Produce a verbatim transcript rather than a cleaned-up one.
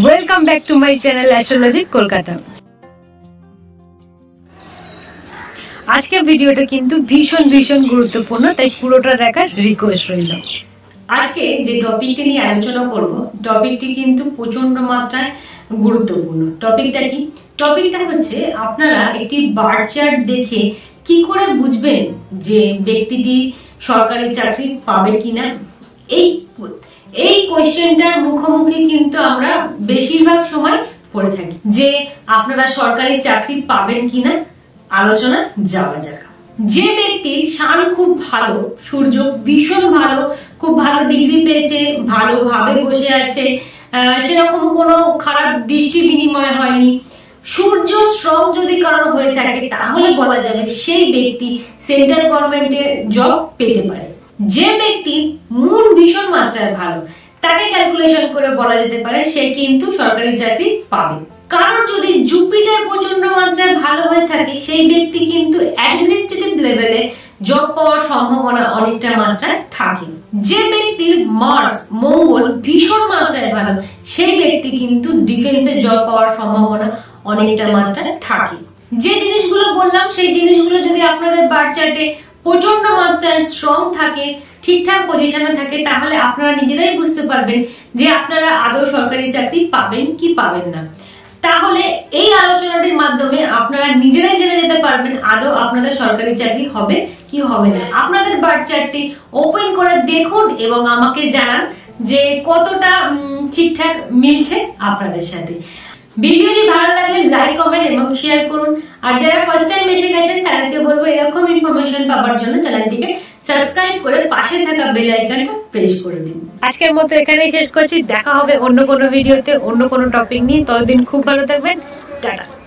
Welcome back to my channel astrology Kolkata. आज के भिडियोটা কিন্তু ভীষণ ভীষণ গুরুত্বপূর্ণ, তাই পুরোটা দেখার রিকোয়েস্ট রইল। আজকে যে টপিকটি নিয়ে আলোচনা করব টপিকটি কিন্তু প্রচন্ড মাত্রায় গুরুত্বপূর্ণ। টপিকটা কি? টপিকটা হচ্ছে আপনারা একটি বার চার্ট দেখে কি করে বুঝবেন যে ব্যক্তিটি সরকারি চাকরি পাবে কিনা। এই এই কোশ্চেনটার মুখোমুখি কিন্তু আমরা বেশিরভাগ সময় পড়ে থাকি যে আপনারা সরকারি চাকরি পাবেন কিনা। আলোচনা যাওয়া যাক। যে ব্যক্তি শান খুব ভালো, সূর্য ভীষণ ভালো, খুব ভালো ডিগ্রি পেয়েছে, ভালোভাবে বসে আছে, সেরকম কোনো খারাপ দৃষ্টি বিনিময় হয়নি, সূর্য শ্রম যদি কারণ হয়ে থাকে তাহলে বলা যাবে সেই ব্যক্তি সেন্ট্রাল গভর্নমেন্টে জব পেতে পারে। যে ব্যক্তি মূল ভীষণ মাত্রায় ভালো তাকে ক্যালকুলেশন করে বলা যেতে পারে সে কিন্তু সরকারি চাকরি পাবে। কারণ যদি জুপিটার প্রচন্ড মাত্রায় ভালো হয়ে থাকে সেই ব্যক্তি কিন্তু অ্যাডমিনিস্ট্রেটিভ লেভেলে জব পাওয়ার সম্ভাবনা অনেকটা মাত্রায় থাকে। যে ব্যক্তির মার্স মঙ্গল ভীষণ মাত্রায় ভালো সেই ব্যক্তি কিন্তু ডিফেন্সে জব পাওয়ার সম্ভাবনা অনেকটা মাত্রায় থাকে। যে জিনিসগুলো বললাম সেই জিনিসগুলো যদি আপনাদের বার্থ চার্টে প্রচন্ড মাত্রায় স্ট্রং থাকে, ঠিকঠাক পজিশনে থাকে, তাহলে আপনারা নিজেরাই বুঝতে পারবেন যে আপনারা আদৌ সরকারি চাকরি পাবেন কি পাবেন না। তাহলে এই আলোচনাটির মাধ্যমে আপনারা নিজেরাই জেনে যেতে পারবেন আদৌ আপনাদের সরকারি চাকরি হবে কি হবে না। আপনাদের বার্থ চার্টটি ওপেন করে দেখুন এবং আমাকে জানান যে কতটা ঠিকঠাক মিলছে আপনাদের সাথে। ভিডিওটি ভালো লাগলে লাইক, কমেন্ট এবং শেয়ার করুন। আর যারা ফার্স্ট টাইম এসে গেছেন তাদেরকে বলবো এরকম ইনফরমেশন পাওয়ার জন্য চ্যানেলটিকে সাবস্ক্রাইব করে পাশে থাকা বেল আইকনটা প্রেস করে দিন। আজকের মতো এখানেই শেষ করছি। দেখা হবে অন্য কোনো ভিডিওতে অন্য কোনো টপিক নিয়ে। ততদিন খুব ভালো থাকবেন। টাটা।